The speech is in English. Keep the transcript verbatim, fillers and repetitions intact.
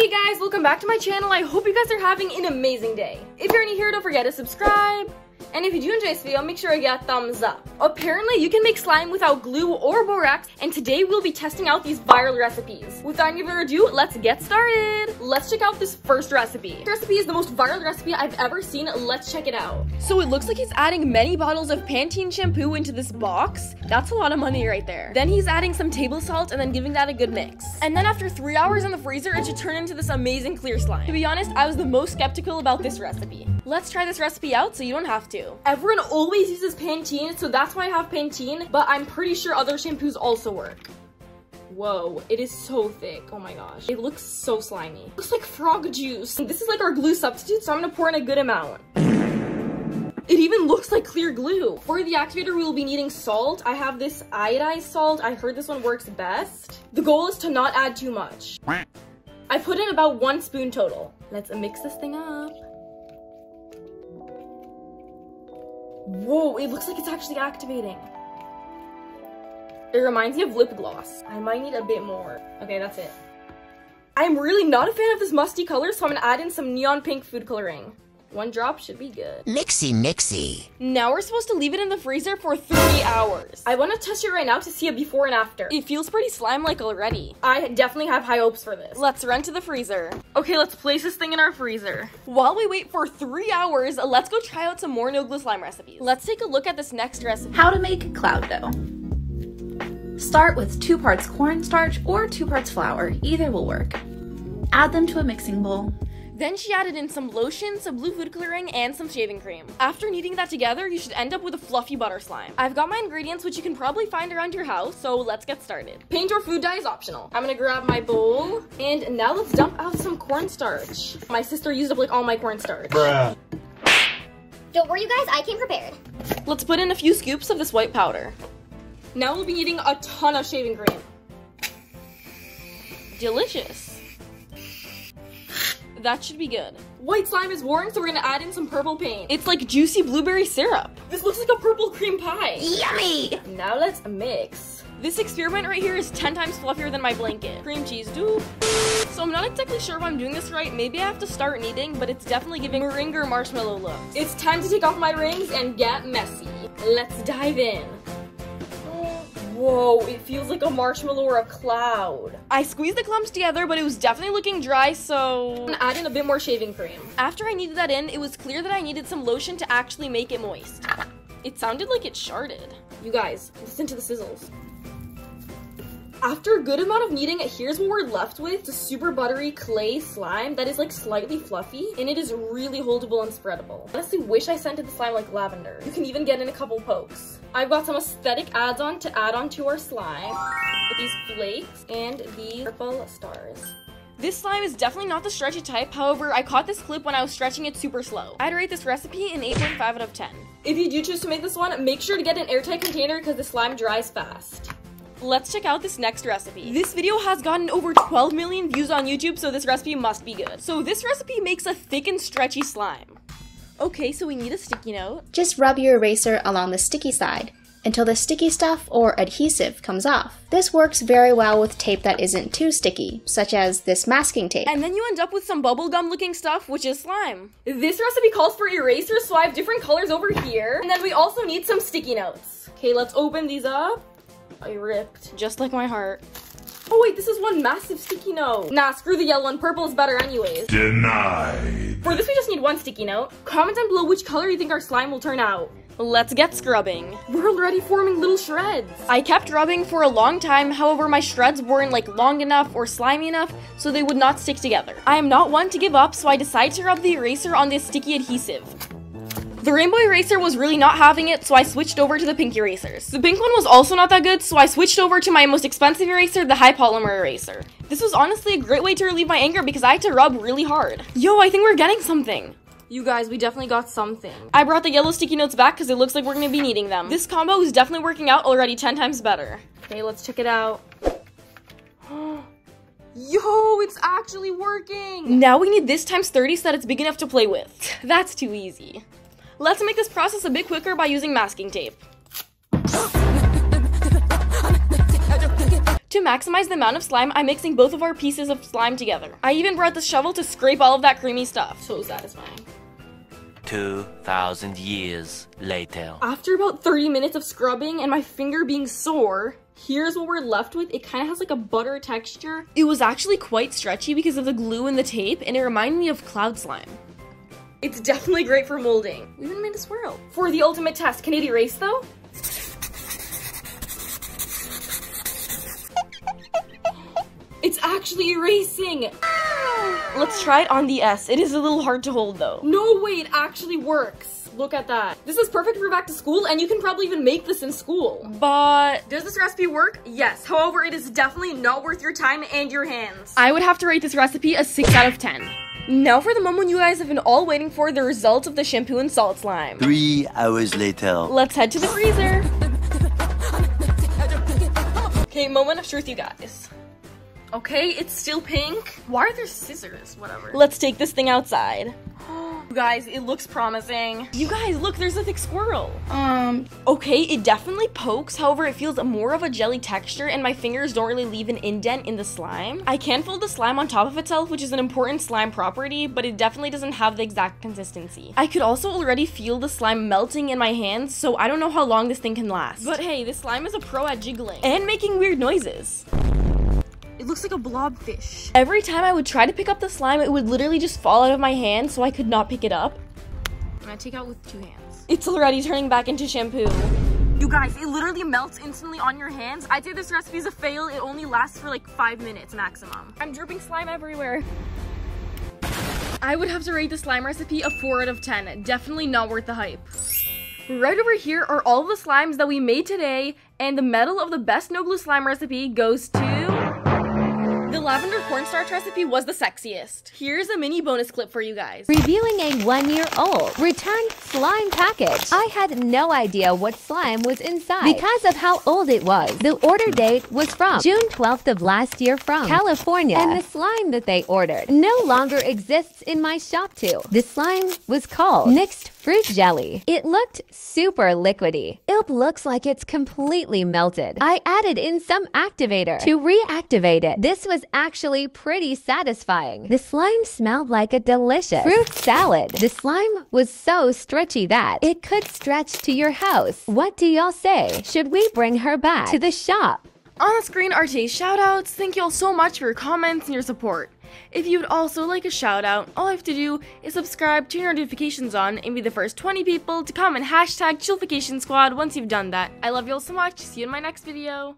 Hey guys, welcome back to my channel. I hope you guys are having an amazing day. If you're new here, don't forget to subscribe. And if you do enjoy this video, make sure you get a thumbs up. Apparently, you can make slime without glue or borax, and today we'll be testing out these viral recipes. Without any further ado, let's get started! Let's check out this first recipe. This recipe is the most viral recipe I've ever seen. Let's check it out. So it looks like he's adding many bottles of Pantene shampoo into this box. That's a lot of money right there. Then he's adding some table salt and then giving that a good mix. And then after three hours in the freezer, it should turn into this amazing clear slime. To be honest, I was the most skeptical about this recipe. Let's try this recipe out so you don't have to. Everyone always uses Pantene, so that's why I have Pantene, but I'm pretty sure other shampoos also work. Whoa, it is so thick. Oh my gosh. It looks so slimy. It looks like frog juice. This is like our glue substitute, so I'm gonna pour in a good amount. It even looks like clear glue. For the activator, we will be needing salt. I have this iodized salt. I heard this one works best. The goal is to not add too much. I put in about one spoon total. Let's mix this thing up. Whoa, it looks like it's actually activating. It reminds me of lip gloss. I might need a bit more. Okay, that's it. I'm really not a fan of this musty color, so I'm gonna add in some neon pink food coloring. One drop should be good. Mixy mixy. Now we're supposed to leave it in the freezer for three hours. I wanna test it right now to see a before and after. It feels pretty slime-like already. I definitely have high hopes for this. Let's run to the freezer. Okay, let's place this thing in our freezer. While we wait for three hours, let's go try out some more no glue slime recipes. Let's take a look at this next recipe. How to make cloud dough. Start with two parts cornstarch or two parts flour, either will work. Add them to a mixing bowl. Then she added in some lotion, some blue food coloring, and some shaving cream. After kneading that together, you should end up with a fluffy butter slime. I've got my ingredients, which you can probably find around your house, so let's get started. Paint or food dye is optional. I'm gonna grab my bowl, and now let's dump out some cornstarch. My sister used up like all my cornstarch. Bruh. Don't worry, you guys, I came prepared. Let's put in a few scoops of this white powder. Now we'll be needing a ton of shaving cream. Delicious. That should be good. White slime is warm, so we're gonna add in some purple paint. It's like juicy blueberry syrup. This looks like a purple cream pie. Yummy! Now let's mix. This experiment right here is ten times fluffier than my blanket. Cream cheese dupe. So I'm not exactly sure if I'm doing this right. Maybe I have to start kneading, but it's definitely giving meringue marshmallow look. It's time to take off my rings and get messy. Let's dive in. Whoa, it feels like a marshmallow or a cloud. I squeezed the clumps together, but it was definitely looking dry, so I'm gonna add in a bit more shaving cream. After I kneaded that in, it was clear that I needed some lotion to actually make it moist. It sounded like it sharded. You guys, listen to the sizzles. After a good amount of kneading, here's what we're left with. It's a super buttery clay slime that is like slightly fluffy, and it is really holdable and spreadable. I honestly wish I scented the slime like lavender. You can even get in a couple pokes. I've got some aesthetic ads on to add on to our slime with these flakes and these purple stars. This slime is definitely not the stretchy type, however, I caught this clip when I was stretching it super slow. I'd rate this recipe an eight point five out of ten. If you do choose to make this one, make sure to get an airtight container because the slime dries fast. Let's check out this next recipe. This video has gotten over twelve million views on YouTube, so this recipe must be good. So this recipe makes a thick and stretchy slime. Okay, so we need a sticky note. Just rub your eraser along the sticky side until the sticky stuff or adhesive comes off. This works very well with tape that isn't too sticky, such as this masking tape. And then you end up with some bubblegum looking stuff, which is slime. This recipe calls for erasers, so I have different colors over here. And then we also need some sticky notes. Okay, let's open these up. I ripped. Just like my heart. Oh wait, this is one massive sticky note. Nah, screw the yellow one. Purple is better anyways. Denied. For this, we just need one sticky note. Comment down below which color you think our slime will turn out. Let's get scrubbing. We're already forming little shreds. I kept rubbing for a long time, however, my shreds weren't like long enough or slimy enough, so they would not stick together. I am not one to give up, so I decided to rub the eraser on this sticky adhesive. The rainbow eraser was really not having it, so I switched over to the pink erasers. The pink one was also not that good, so I switched over to my most expensive eraser, the high polymer eraser. This was honestly a great way to relieve my anger because I had to rub really hard. Yo, I think we're getting something. You guys, we definitely got something. I brought the yellow sticky notes back because it looks like we're gonna be needing them. This combo is definitely working out already ten times better. Okay, let's check it out. Yo, it's actually working! Now we need this times thirty so that it's big enough to play with. That's too easy. Let's make this process a bit quicker by using masking tape. To maximize the amount of slime, I'm mixing both of our pieces of slime together. I even brought the shovel to scrape all of that creamy stuff. So satisfying. two thousand years later. After about thirty minutes of scrubbing and my finger being sore, here's what we're left with. It kind of has like a butter texture. It was actually quite stretchy because of the glue and the tape, and it reminded me of cloud slime. It's definitely great for molding. We even made a swirl. For the ultimate test, can it erase though? It's actually erasing! Let's try it on the S. It is a little hard to hold though. No way, it actually works. Look at that. This is perfect for back to school, and you can probably even make this in school. But does this recipe work? Yes. However, it is definitely not worth your time and your hands. I would have to rate this recipe a six out of ten. Now for the moment you guys have been all waiting for, the results of the shampoo and salt slime. Three hours later. Let's head to the freezer. Okay, moment of truth, you guys. Okay, it's still pink. Why are there scissors? Whatever. Let's take this thing outside. You guys, it looks promising. You guys, look, there's a thick squirrel. Um, okay, it definitely pokes. However, it feels more of a jelly texture, and my fingers don't really leave an indent in the slime. I can fold the slime on top of itself, which is an important slime property, but it definitely doesn't have the exact consistency. I could also already feel the slime melting in my hands, so I don't know how long this thing can last. But hey, this slime is a pro at jiggling and making weird noises. It looks like a blobfish. Every time I would try to pick up the slime, it would literally just fall out of my hand, so I could not pick it up. And I take out with two hands. It's already turning back into shampoo. You guys, it literally melts instantly on your hands. I'd say this recipe is a fail. It only lasts for like five minutes maximum. I'm dripping slime everywhere. I would have to rate the slime recipe a four out of ten. Definitely not worth the hype. Right over here are all the slimes that we made today, and the medal of the best no glue slime recipe goes to... The lavender cornstarch recipe was the sexiest. Here's a mini bonus clip for you guys. Reviewing a one-year-old returned slime package. I had no idea what slime was inside because of how old it was. The order date was from June twelfth of last year from California, and the slime that they ordered no longer exists in my shop too. The slime was called Mixed Fruit Jelly. It looked super liquidy. It looks like it's completely melted. I added in some activator to reactivate it. This was actually pretty satisfying. The slime smelled like a delicious fruit salad. The slime was so stretchy that it could stretch to your house. What do y'all say? Should we bring her back to the shop? On the screen are today's shoutouts. Thank you all so much for your comments and your support. If you would also like a shout out, all you have to do is subscribe, turn your notifications on, and be the first twenty people to comment hashtag ChillVacationSquad once you've done that. I love you all so much. See you in my next video.